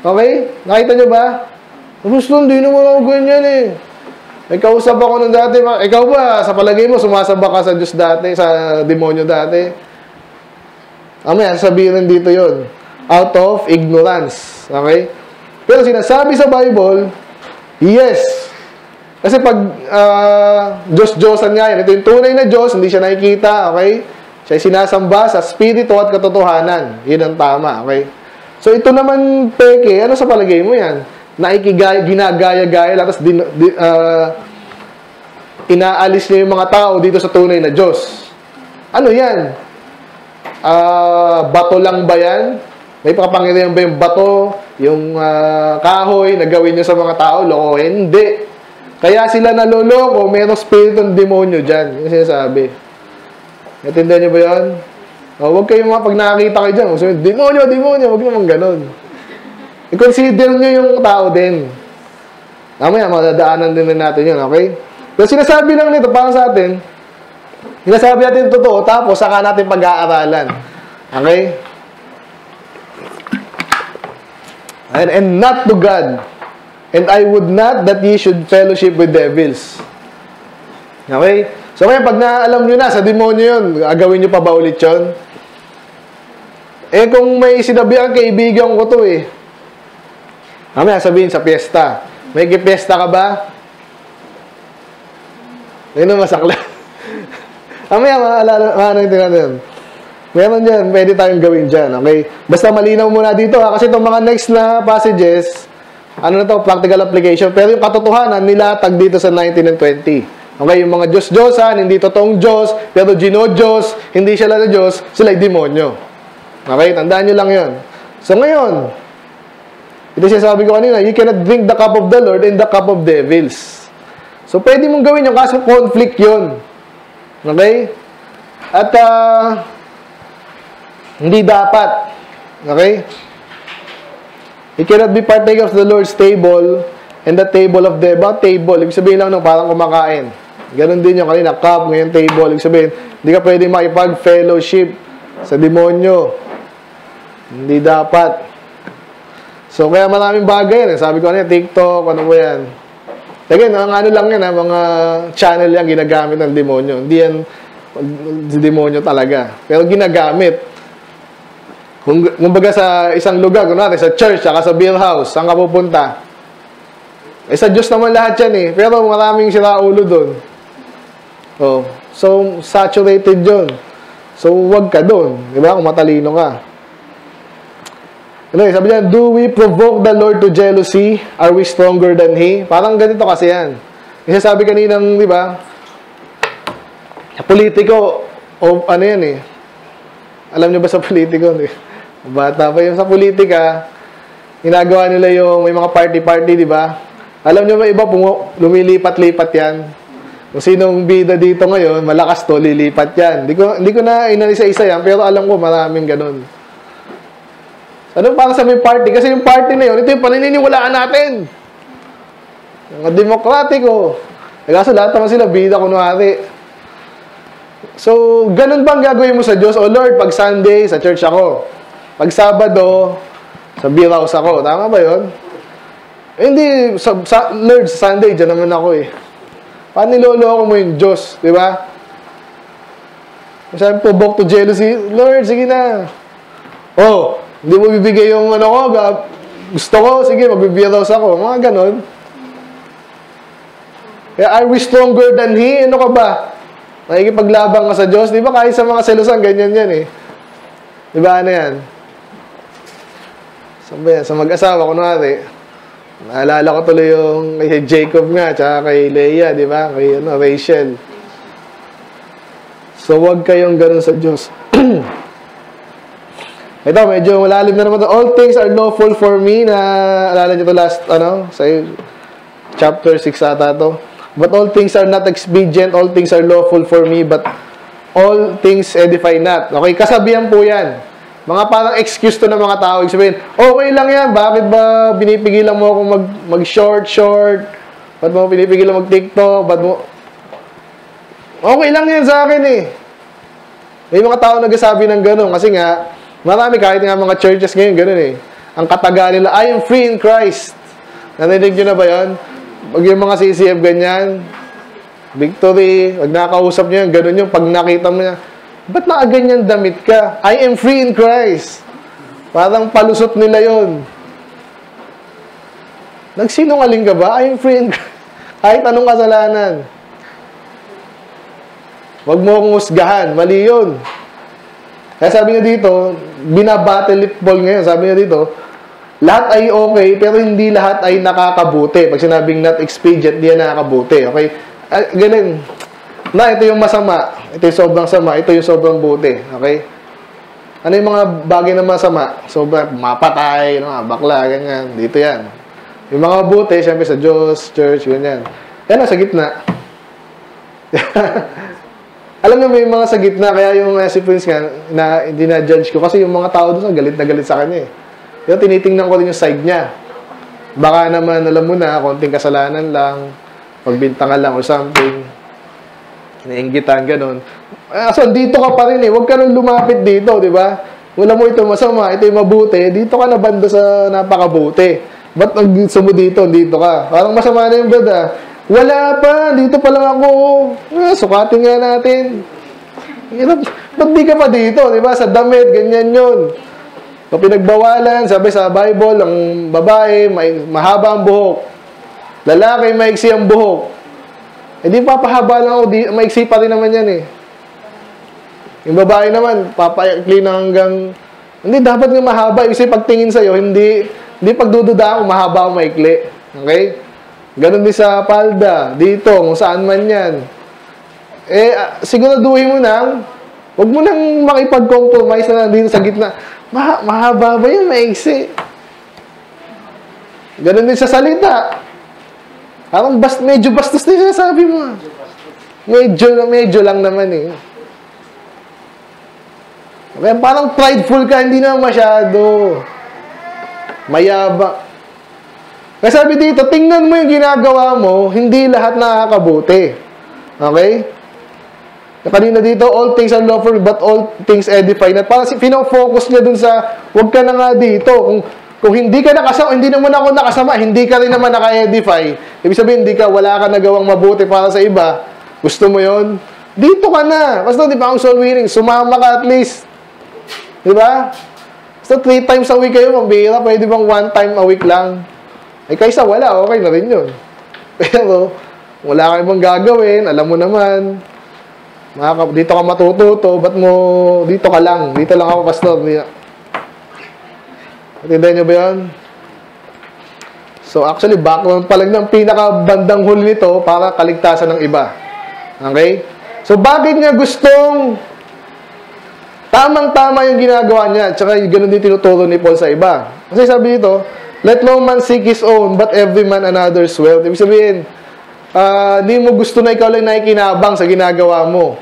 Okay? Nakita nyo ba? Gusto, hindi naman ako ganyan eh. Ikaw, usap ako nung dati. Ikaw ba, sa palagay mo, sumasaba ka sa Diyos dati, sa demonyo dati? Amen, sabihin dito yon, out of ignorance. Okay? Pero sinasabi sa Bible, yes. Kasi pag uh, Diyos-Diyosan nga yan, ito yung tunay na Diyos, hindi siya nakikita, okay? Siya sinasamba sa spirito at katotohanan. Yun ang tama, okay? So, ito naman, peke, ano sa palagay mo yan? Naikigaya, ginagaya-gaya, tapos din, di, uh, inaalis niya yung mga tao dito sa tunay na Diyos. Ano yan? Uh, bato lang ba yan? May pakapangyarihan ba yung bato? Yung uh, kahoy na gawin niyo sa mga tao? Loko, hindi. Kaya sila naloloko, mayroong spiritong demonyo dyan. Yung sinasabi. Natindihan nyo ba yan? O, huwag kayong mga pag nakakita kayo dyan, sabi, demonyo, demonyo, huwag naman ganun. I-consider nyo yung tao din. Tama yan, madadaanan din natin yun, okay? Pero sinasabi lang nito, parang sa atin, sinasabi natin totoo, tapos saka natin pag-aaralan. Okay? And, and not to God. And I would not that ye should fellowship with devils. Okay? So kaya pag naalam nyo na, sa demonyo yun, agawin nyo pa ba ulit yun? Eh kung may sinabi ang kaibigan ko to eh. Mamaya sabihin sa piyesta. May kipiyesta ka ba? Ayun ang masakla. Mamaya maalala, maalala natin natin. Meron dyan, pwede tayong gawin dyan. Okay? Basta malinaw muna dito ha, kasi itong mga next na passages, ano na to, practical application. Pero yung katotohanan, nilatag dito sa nineteen and twenty. Okay, yung mga Diyos-Diyosan, hindi totoong Diyos, pero Gino-Diyos, hindi sila na Diyos, sila'y demonyo. Okay, tandaan nyo lang yun. So ngayon, ito siya sabi ko kanina, you cannot drink the cup of the Lord and the cup of devils. So pwede mong gawin yung kaso conflict yun. Okay? At uh, hindi dapat. Okay? It cannot be partaker of the Lord's table and the table of the... Ba, table? Ibig sabihin lang nung parang kumakain. Ganon din yung kanina. Cup, ngayon table. Ibig sabihin, hindi ka pwede makipag-fellowship sa demonyo. Hindi dapat. So, kaya maraming bagay yan. Sabi ko kanina, TikTok, ano mo yan. Again, ang ano lang yan, ha, mga channel yan ginagamit ng demonyo. Hindi yan si demonyo talaga. Pero ginagamit. Kung, kung baga sa isang lugar, kung natin, sa church, saka sa beer house, saan ka pupunta? Eh, sa Diyos naman lahat yan eh. Pero maraming siraulo doon. Oh, so, saturated yun. So, huwag ka doon. Diba? Kung matalino ka. Ano, sabi niya, do we provoke the Lord to jealousy? Are we stronger than He? Parang ganito kasi yan. Yung sabi kaninang, di ba, politiko, o ano yan eh. Alam niyo ba sa politiko? Bata pa yung sa politika, ginagawa nila yung may mga party-party, di ba? Alam niyo ba iba, lumilipat-lipat yan. Kung sinong bida dito ngayon, malakas to, lilipat yan. Hindi ko, hindi ko na inalisa-isa yan, pero alam ko maraming ganun. Ano parang sa may party? Kasi yung party na yun, ito yung paniniwalaan natin. Mga demokratiko. E kaso lahat naman sila, bida kunwari. So, ganun bang gagawin mo sa Diyos? O Lord, pag Sunday, sa church ako. Pag Sabado, sa beer house ako. Tama ba yun? Eh, hindi, sa, sa, Lord, sa Sunday, dyan naman ako eh. Paano niloloko mo yung Diyos? Diba? Masyadong provoke to jealousy. Lord, sige na. Oh, hindi mo bibigay yung ano ko. Gusto ko, sige, mag-beer house ako. Mga ganun. Kaya, are we stronger than He? Ano ka ba? Nakikipaglabang ka sa Diyos. Di ba kahit sa mga selusan, ganyan yan eh. Di ba ano yan? Sabi, sa mag-asawa, kunwari, naalala ko tuloy yung kay Jacob nga, tsaka kay Leia, di ba? Kay ano, Rachel. So, huwag kayong ganun sa Diyos. Ito, medyo malalim na naman ito. All things are lawful for me na, alala nyo ito last, ano, sa chapter six ata ito. But all things are not expedient, all things are lawful for me, but all things edify not. Okay, kasabihan po yan. Mga parang excuse to ng mga tao. Ibig sabihin, okay lang yan, bakit ba binipigilan mo akong mag, mag short, short? Ba't mo binipigilan mag TikTok? Ba't mo... Okay lang yan sa akin eh. May mga tao nagsasabi ng ganun. Kasi nga, marami kahit nga mga churches ngayon, ganun eh. Ang kataga nila, I am free in Christ. Narinig nyo na ba yun? Pag yung mga C C F ganyan, victory, pag nakakausap niya, ganun yung pag nakita mo niya, ba't nakaganyan damit ka? I am free in Christ. Parang palusot nila yun. Nagsinungaling ka ba? I am free in Christ. Kahit anong kasalanan. Huwag mo akong husgahan. Mali yun. Kaya sabi niya dito, binabattle it Paul ngayon. Sabi niya dito, lahat ay okay, pero hindi lahat ay nakakabuti. Pag sinabing not expedient, hindi yan nakakabuti. Okay? Ah, ganun. Na, ito yung masama. Ito yung sobrang sama. Ito yung sobrang buti. Okay? Ano yung mga bagay na masama? Sobrang mapatay, no? Bakla, ganyan. Dito yan. Yung mga buti, syempre sa Diyos, church, ganyan. Yan, sa gitna. Alam nyo, may mga sa gitna. Kaya yung uh, si Prince nga, na, hindi na-judge ko. Kasi yung mga tao doon, galit na galit sa kanya eh. Yung tinitingnan ko rin yung side niya. Baka naman, alam mo na, konting kasalanan lang, pagbintangan lang or something, iniinggitan, ganun. Ah, so, dito ka pa rin eh. Huwag ka nang lumapit dito, di ba? Wala mo ito masama, ito yung mabuti. Dito ka na banda sa napakabuti. Ba't nagdito mo dito, dito ka? Parang masama na yung brad. Wala pa, dito pa lang ako. Ah, sukatin nga natin. Ba't di ka pa dito, di ba? Sa damit, ganyan yun. So, pinagbawalan, sabi sa Bible, ang babae, may, mahaba ang buhok. Lalaki, maiksi ang buhok. Eh, di papahaba lang ako, di, maiksi pa rin naman yan eh. Yung babae naman, papayakli na hanggang... Hindi, dapat nga mahaba. Kasi pagtingin sa'yo, hindi, hindi pagdududa ako, mahaba o maikli. Okay? Ganun din sa palda, dito, kung saan man yan. Eh, siguraduhin mo nang, huwag mo nang makipag-compromise na nandito sa gitna. Ma mahaba ba yun? Maiksi. Ganun din sa salita. Parang bas medyo bastos din siya, sabi mo. Medyo, medyo lang naman eh. Kaya parang prideful ka, hindi na masyado. Mayaba. Kaya sabi dito, tingnan mo yung ginagawa mo, hindi lahat nakakabuti. Okay? Kanina dito, all things are lawful, but all things edify. At parang pinofocus niya dun sa, huwag ka na nga dito. Kung, kung hindi ka nakasama, hindi naman ako nakasama, hindi ka rin naman naka-edify. Ibig sabihin, hindi ka, wala ka nagawang mabuti para sa iba. Gusto mo yon? Dito ka na. Basta, di ba, ang soul winning, sumama ka at least. Di ba? Basta, three times a week kayo, mabihira. Pwede bang one time a week lang? Eh, kaysa wala, okay na rin yun. Pero, wala ka ibang gagawin, alam mo naman. Dito ka matututo, ba't mo, dito ka lang, dito lang ako, pastor. Natindihan nyo ba yun? So actually, background pa lang ng pinakabandang huli nito para kaligtasan ng iba. Okay? So bakit niya gustong tamang-tama yung ginagawa niya, tsaka yung ganun din tinuturo ni Paul sa iba. Kasi sabi nito, let no man seek his own, but every man another's wealth. Ibig sabihin, hindi uh, mo gusto na ikaw lang nakikinabang sa ginagawa mo.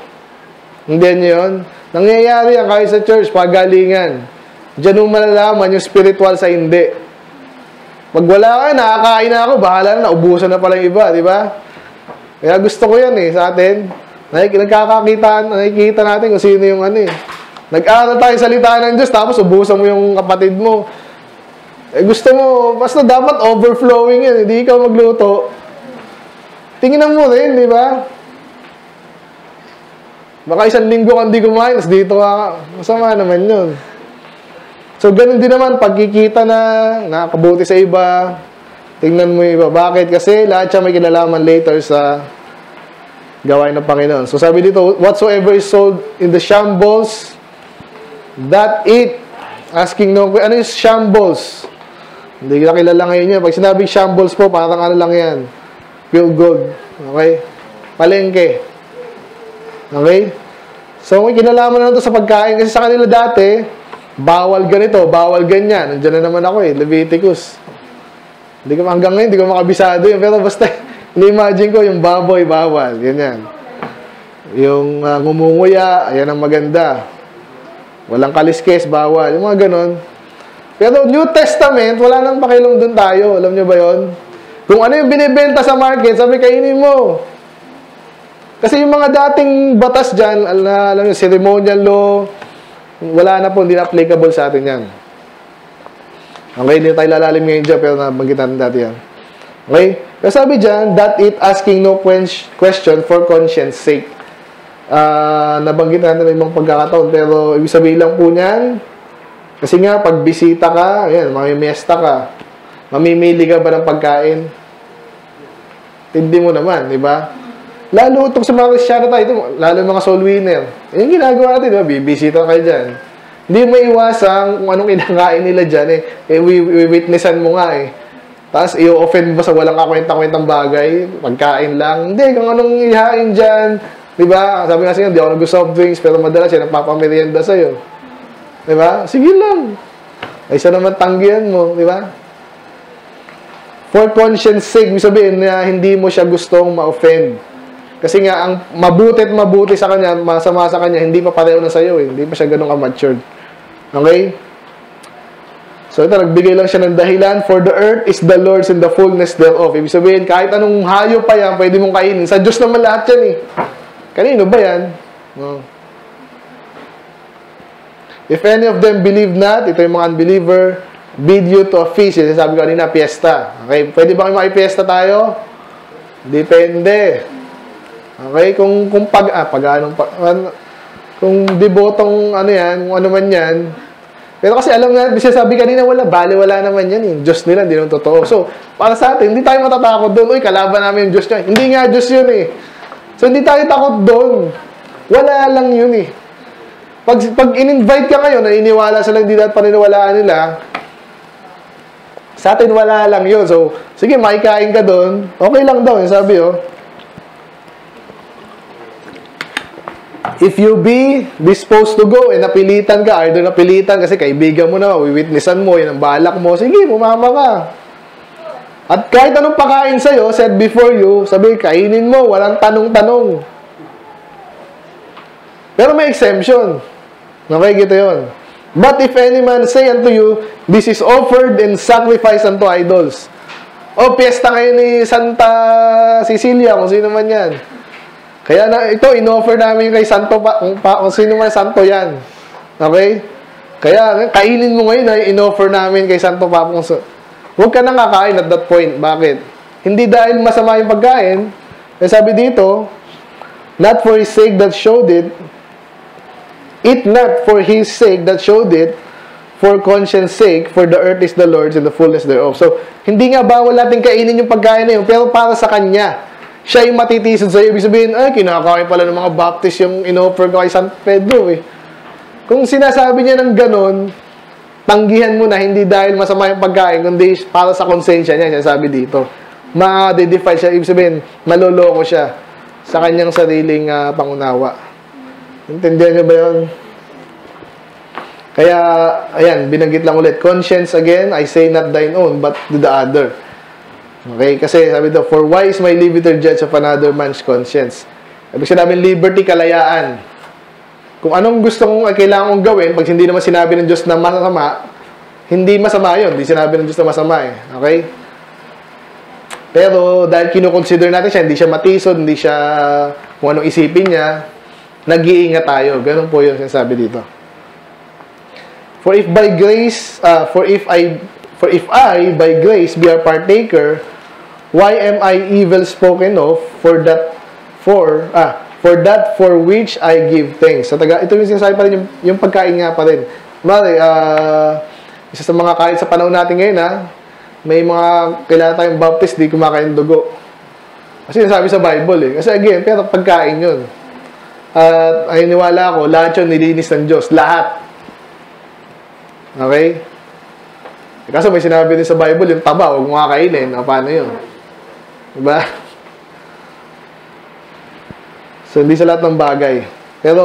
Hindi yun. Nangyayari ang kahit sa church, pagalingan. Diyan mo malalaman yung spiritual sa hindi. Pag wala ka, nakakain na ako, bahala na, naubusan na pala yung iba, di ba? Kaya gusto ko yan eh, sa atin. Nagkakakitaan, nakikita natin kung sino yung ano eh. Nag-aaral tayo salita ng Diyos, tapos ubusan mo yung kapatid mo. Eh gusto mo, basta dapat overflowing yan, hindi ikaw magluto. Tingnan mo rin, di ba? Baka isang linggo kang di kumain, tapos dito ka. Masama naman yun. So, ganun din naman, pagkikita na, nakakabuti sa iba, tingnan mo yung iba. Bakit? Kasi lahat siya may kinalaman later sa gawain ng Panginoon. So, sabi dito, whatsoever is sold in the shambles, that it, asking no, ano yung shambles? Hindi kita kilala ngayon yun. Pag sinabing shambles po, parang ano lang yan. Pure gold. Okay? Palengke. Okay? So, may kinalaman na ito sa pagkain. Kasi sa kanila dati, bawal ganito, bawal ganyan. Nandiyan na naman ako eh, Leviticus. Hindi ko, hanggang ngayon, hindi ko makabisado yun. Pero basta, na-imagine ko, yung baboy, bawal. Ganyan. Yung uh, ngumunguya, ayan ang maganda. Walang kaliskes, bawal. Yung mga ganon. Pero New Testament, wala nang pakilong dun tayo. Alam nyo ba yun? Kung ano yung binibenta sa market, sabi, kainin mo. Kasi yung mga dating batas dyan, alam nyo, ceremonial law, wala na po, hindi na applicable sa atin yan. Okay, hindi tayo lalalim ngayon dyan, pero nabanggit natin dati yan. Okay? Kaya sabi dyan, that it asking no question for conscience sake. Uh, nabanggit natin ng ibang pagkakataon, pero ibig sabihin lang po niyan, kasi nga, pag bisita ka, ayan, mamimesta ka, mamimili ka ba ng pagkain? Hindi mo naman, di ba? Lalo itong sa mga Kristyano tayo, ito, lalo mga soul winner. Yung ginagawa natin, di ba? Bibisita kayo dyan. Hindi mo iwasang kung anong kinakain nila dyan eh. Eh, witnessan mo nga eh. Tapos, i-offend mo sa walang kakwenta-kwentang bagay, pagkain lang. Hindi, kung anong ihain dyan, di ba? Sabi nga sa'yo, di ako nag-soft drinks, pero madalas yan, nagpapamerienda sa'yo. Di ba? Sige lang. Ay, siya naman tanggihan mo, di ba? For conscience sake, ibig sabihin na hindi mo siya gustong ma-offend. Kasi nga, ang mabuti at mabuti sa kanya, masama sa kanya, hindi pa pareho na sa'yo eh. Hindi pa siya ganun ka-matured. Okay? So ito, nagbigay lang siya ng dahilan. For the earth is the Lord's and the fullness thereof. Ibig sabihin, kahit anong hayop pa yan, pwede mong kainin. Sa Diyos naman lahat yan eh. Kanino ba yan? No. If any of them believe not, ito yung mga unbeliever, bid you to a feast. Yung sabi ko kanina, piyesta. Okay, pwede ba kayo makipiesta tayo? Depende. Okay, kung, kung pag, ah, pag, anong, pag, ano, kung debotong, ano yan, kung ano man yan. Pero kasi alam nga, sabi kanina, wala, bali, wala naman yan. Yung Diyos nila, hindi naman totoo. So, para sa atin, hindi tayo matatakot doon. Uy, kalaban namin yung Diyos niya. Hindi nga Diyos yun eh. So, hindi tayo takot doon. Wala lang yun eh. Pag, pag in-invite ka ngayon, na iniwala sila, hindi natin paniniwalaan nila, sa atin, wala lang yun. So, sige, makikain ka doon. Okay lang daw. Yung sabi, oh. If you be disposed to go, eh, napilitan ka, either napilitan, kasi kaibigan mo na, wiwitnessan mo, yan ang balak mo, sige, mumama ka. At kahit anong pakain sa'yo, said before you, sabi, kainin mo, walang tanong-tanong. Pero may exemption. Okay, gito yun. But if any man say unto you, this is offered and sacrificed unto idols. O, piyesta ngayon ni Santa Cecilia, kung sino man yan. Kaya na, ito, in-offer namin kay Santo, kung, kung sino man Santo yan. Okay? Kaya, kainin mo ngayon, ay in-offer namin kay Santo Papa. Huwag ka nang kakain at that point. Bakit? Hindi dahil masama yung pagkain. Kaya sabi dito, not for his sake that showed it, eat not for his sake that showed it, for conscience sake, for the earth is the Lord's and the fullness thereof. So, hindi nga bawal natin kainin yung pagkain na yun, pero para sa Kanya. siya yung matitisod sa'yo. Ibig sabihin, ay, kinakain pala ng mga Baptist yung inoffer ko kay San Pedro eh. Kung sinasabi niya ng ganon, tanggihan mo na, hindi dahil masama yung pagkain, kundi para sa konsensya niya, sinasabi dito. Ma-de-defy siya, ibig sabihin, maloloko siya sa kanyang sariling uh, pangunawa. Intindihan niyo ba yun? Kaya, ayan, binanggit lang ulit, conscience again, I say not thine own, but to the other. Okay, kasi sabi ito, for why is my liberty judge of another man's conscience? Ibig sabihin, liberty, kalayaan. Kung anong gusto kong, kailangan kong gawin, pag hindi naman sinabi ng Diyos na masama, hindi masama yun, hindi sinabi ng Diyos na masama eh. Okay? Pero, dahil kinukonsider natin siya, hindi siya matisod, hindi siya kung anong isipin niya, nag-iingat tayo. Ganun po yung sinasabi dito. For if by grace, uh, for if I, for if I, by grace, be a partaker, why am I evil spoken of for that for ah for that for which I give thanks? Sa taga, ito yung sinasabi pa rin, yung, yung pagkain nga pa rin. Mali, uh, isa sa mga kahit sa panahon natin ngayon, ha, may mga kailangan tayong Baptist, di kumakain dugo. Kasi sinasabi sa Bible eh. Kasi again, pero pagkain yun. At uh, ayiniwala ko, lahat yun nilinis ng Diyos. Lahat. Okay? Kasi may sinabi din sa Bible, yung taba, huwag mong kakainin. O, paano yun? Diba? So, hindi sa lahat ng bagay. Pero,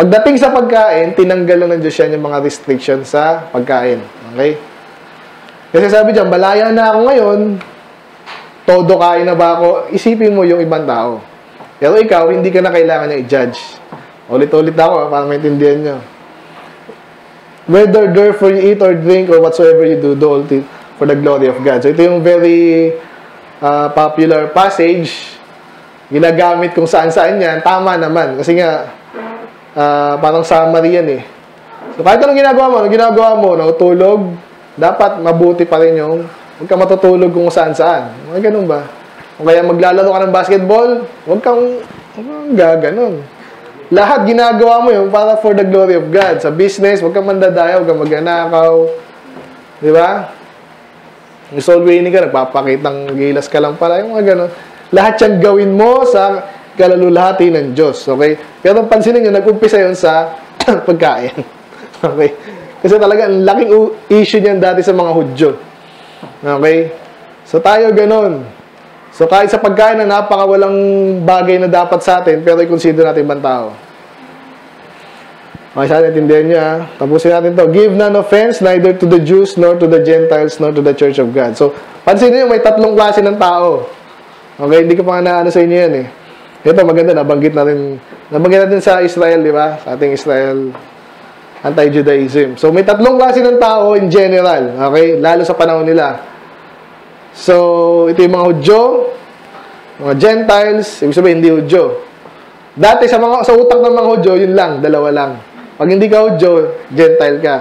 pagdating sa pagkain, tinanggal lang ng Diyos yan yung mga restrictions sa pagkain. Okay? Kasi sabi diyan, balaya na ako ngayon, todo kain na ba ako? Isipin mo yung ibang tao. Pero ikaw, hindi ka na kailangan niya i-judge. Ulit-ulit ako, para maintindihan nyo. Whether therefore you eat or drink or whatsoever you do, do all things for the glory of God. So ito yung very uh, popular passage. Ginagamit kung saan-saan yan. Tama naman. Kasi nga, uh, parang summary yan eh. So kahit anong ginagawa mo, anong ginagawa mo, nakutulog, dapat mabuti pa rin yung huwag ka matutulog kung saan-saan. Mga ganun ba? O kaya maglalaro ka ng basketball, huwag kang gaganon. Lahat ginagawa mo yun para for the glory of God. Sa business, huwag kang mandadaya, huwag kang magnanakaw. Di ba? Soul winning ka, nagpapakitang gilas ka lang pala. Yung mga ganun. Lahat siyang gawin mo sa kalululhati ng Diyos. Okay? Pero pansinin nyo, nag-umpisa yun sa pagkain. Okay? Kasi talaga, ang laking issue niyan dati sa mga Hudyo. Okay? So tayo ganun. So, kahit sa pagkain na napakawalang bagay na dapat sa atin, pero i-consider natin ibang tao. Okay, sana natindihan niya. Tapusin natin to. Give none offense, neither to the Jews, nor to the Gentiles, nor to the Church of God. So, pansin niyo, may tatlong klase ng tao. Okay, hindi ko pa nga naano sa inyo yan eh. Ito, maganda, nabanggit natin. Nabanggit natin sa Israel, di ba? Sa ating Israel, anti-Judaism. So, may tatlong klase ng tao in general. Okay, lalo sa panahon nila. So, ito yung mga Hudyo, mga Gentiles, ibig sabihin, hindi Hudyo. Dati, sa mga sa utak ng mga Hudyo, yun lang, dalawa lang. Pag hindi ka Hudyo, Gentile ka.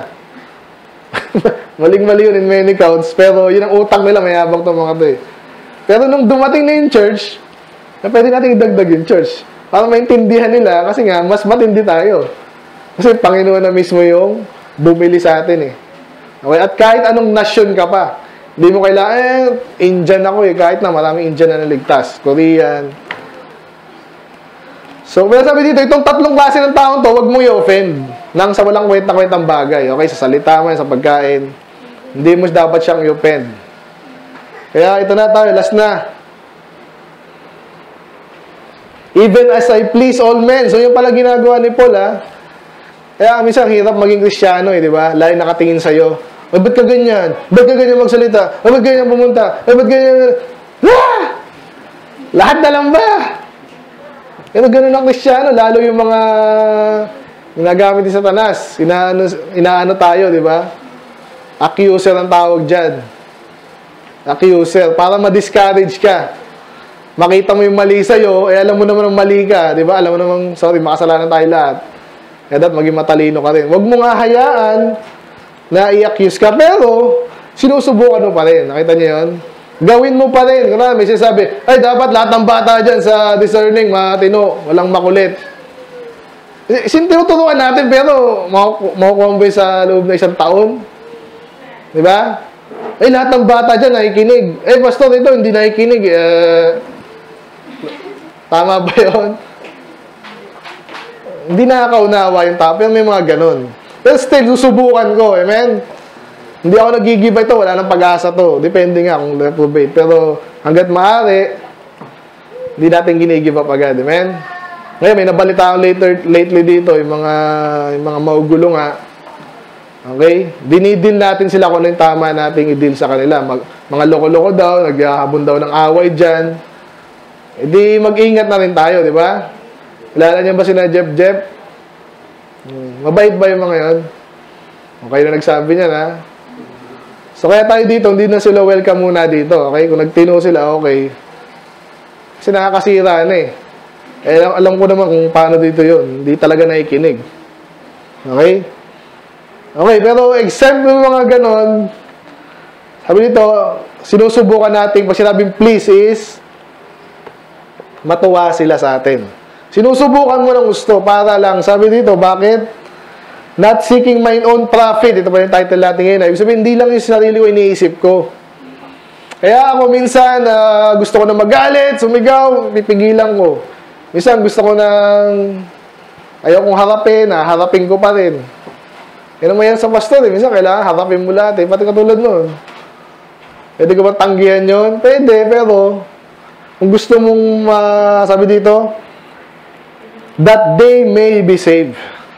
Maling-mali yun in many counts, pero yun ang utak nila, may habang itong mga ito eh. Pero nung dumating na yung church, na pwede natin idagdag yung church. Para maintindihan nila, kasi nga, mas matindi tayo. Kasi Panginoon na mismo yung bumili sa atin eh. Okay? At kahit anong nasyon ka pa, hindi mo kailangan, eh, Indian ako eh, kahit na maraming Indian na naligtas. Korean. So, pero sabi dito, itong tatlong klase ng taong to, huwag mo i-offend. Nang sa walang kwenta-kwentang bagay. Okay, sa salita man, sa pagkain. Hindi mo dapat siyang i-offend. Kaya ito na tayo, last na. Even as I please all men. So, yung pala ginagawa ni Paul, ha. Kaya minsan, hirap maging Kristiyano eh, di ba? Lagi nakatingin sa'yo. Ay, ba't ka ganyan? Ba't ka ganyan magsalita? Ay, ba't ganyan pumunta? Ay, ba't ganyan? Ah! Lahat na lang ba? Pero ganun ang Kristyano, lalo yung mga ginagamit ni Satanas. Inaano, inaano tayo, di ba? Accuser ang tawag dyan. Accuser. Para ma-discourage ka. Makita mo yung mali sa'yo, eh alam mo naman ang mali ka, di ba? Alam mo naman, sorry, makasalanan tayo lahat. Kaya dapat maging matalino ka rin. Huwag mo nga hayaan na i-accuse ka, pero sinusubukan mo pa rin. Nakita niyo yun? Gawin mo pa rin. Kaya may sinasabi, ay, dapat lahat ng bata dyan sa discerning, matino, walang makulit. Sinuturuan natin, pero makukumbay sa loob na isang taon. Di ba? Ay, lahat ng bata dyan nakikinig. Eh, pastor, ito, hindi nakikinig. Eh, Tama ba yun? Hindi nakakaunawa yung tao, pero may mga ganun. Pero still, susubukan ko. Amen? Hindi ako nagigiba ito. Wala nang pag-asa to. Depende nga kung reprobate. Pero hanggat maaari, hindi natin ginigiba pa agad. Amen? Ngayon, may nabalita ako later, lately dito, yung mga, yung mga maugulo nga. Okay? Dinidil natin sila kung ano yung tama nating i-deal sa kanila. Mag, mga loko-loko daw, naghahabon daw ng away dyan. E di mag-ingat na rin tayo, di ba? Kilala niyo ba si na Jeff Jeff? Hmm. Mabait ba yung mga yun? Okay na nagsabi niya na. So kaya tayo dito, hindi na sila welcome muna dito. Okay? Kung nagtino sila, okay. Kasi nakakasira na eh. Eh, alam ko naman kung paano dito yun. Hindi talaga nakikinig. Okay? Okay, pero exempt ng mga ganon, sabi dito, sinusubukan natin, pag sinabing please is, matuwa sila sa atin. Sinusubukan mo ng gusto para lang, sabi dito, bakit? Not seeking mine own profit. Ito pa yung title natin ngayon. Ibig sabihin, hindi lang yung sarili ko iniisip ko. Kaya ako minsan, uh, gusto ko na magalit, sumigaw, pipigilan ko. Minsan gusto ko nang ayaw kong harapin, ah, harapin ko pa rin. Yan naman yan sa pastor, eh. Minsan kailangan harapin mo lahat, eh. Pati katulad nun. Pwede ko ba tanggihan yun? Pwede, pero kung gusto mong uh, sabi dito, that they may be saved.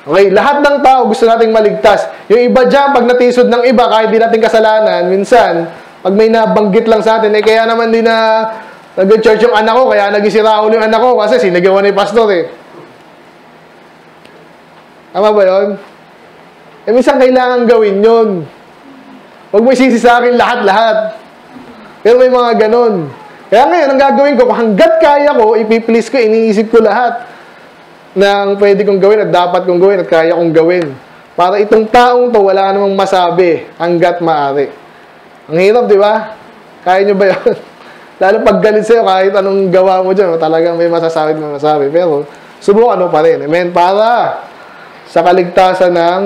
Okay, lahat ng tao gusto nating maligtas. Yung iba dyan, pag natisod ng iba, kahit di nating kasalanan, minsan, pag may nabanggit lang sa atin, eh kaya naman di na nag-church yung anak ko, kaya naging sirao yung anak ko kasi sinagawa ni pastor eh. Tama ba yun? Eh, minsan kailangan gawin yun. Huwag mo isisi sa akin lahat-lahat. Pero may mga ganun. Kaya ngayon, ang gagawin ko, hanggat kaya ko, ipi-please ko, iniisip ko lahat ng pwede kong gawin at dapat kong gawin at kaya kong gawin. Para itong taong to, wala namang masabi hanggat maaari. Ang hirap, di ba? Kaya nyo ba yun? Lalo pag galit sa'yo, kahit anong gawa mo dyan, talagang may masasabit na masabi. Pero, subukan mo pa rin. Amen? Para sa kaligtasan ng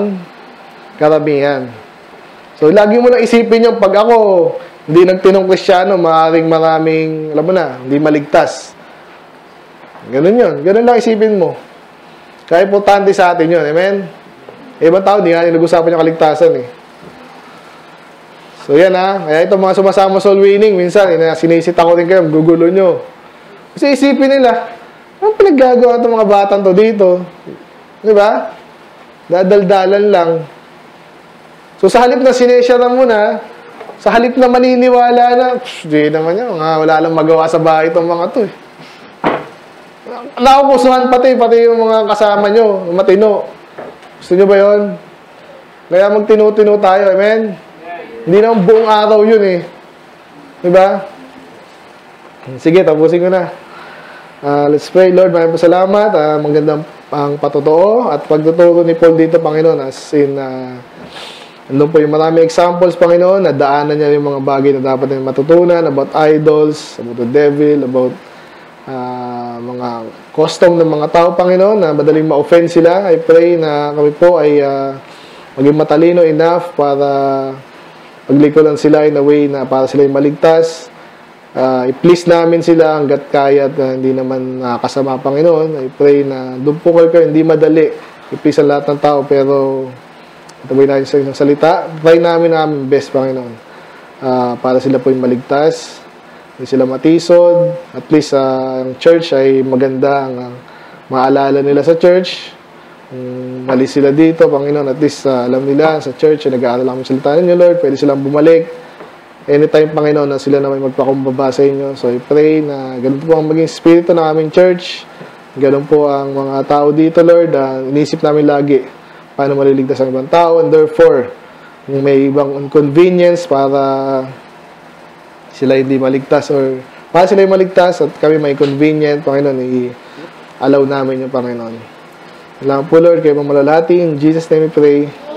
karamihan. So, lagi mo lang isipin yung, pag ako, hindi nagtinong Kristyano, maaaring maraming, alam mo na, hindi maligtas. Ganun yun. Ganun lang isipin mo. Kaya importante sa atin yun. Amen? Ibang tao, hindi nga nag-usapan yung kaligtasan eh. So, yan ha. Kaya ito, mga sumasama soul winning, minsan, sinisita ko rin kayo, gugulo nyo. Kasi isipin nila, anong pinaggagawa itong mga batang to dito? Di ba? Dadaldalan lang. So, sa halip na sinesyaran mo na, sa halip na maniniwala na, psh, di naman yan, mga wala lang magawa sa bahay itong mga to eh. Nakukusuhan pati, pati yung mga kasama nyo, matino. Gusto nyo ba yun? Kaya magtino-tino tayo, amen? Hindi naman buong araw yun eh. Diba? Sige, tapusin ko na. Uh, let's pray. Lord, maraming salamat. Uh, magandang ang patotoo at pagtuturo ni Paul dito, Panginoon. As in, uh, andun po yung maraming examples, Panginoon, na daanan niya yung mga bagay na dapat niya matutunan about idols, about the devil, about uh, mga custom ng mga tao, Panginoon, na madaling ma-offend sila. I pray na kami po ay uh, maging matalino enough para paglikulan sila in a way na para sila'y maligtas. Uh, I-please namin sila hanggat kaya at uh, hindi naman nakakasama, uh, Panginoon. I pray na doon po kayo, hindi madali. I-please ang lahat ng tao, pero itaboy natin sa isang salita. Pray namin namin best, Panginoon. Uh, para sila po'y maligtas. Hindi sila matisod. At least uh, ang church ay maganda. Ang uh, maalala nila sa church. Mali sila dito, Panginoon. At least uh, alam nila sa church, nag-aaral lang ang salita ninyo, Lord. Pwede silang bumalik anytime, Panginoon, na sila na may magpakumbaba sa inyo. So I pray na ganun po ang maging spirito ng aming church. Ganun po ang mga tao dito, Lord. uh, Inisip namin lagi paano maliligtas ang ibang tao. And therefore, may ibang inconvenience para sila hindi maligtas, or para sila yung maligtas at kami may convenient, Panginoon, i-allow namin yung, Panginoon. Salamat po, Lord, kayo pang malalati. In Jesus' name we pray.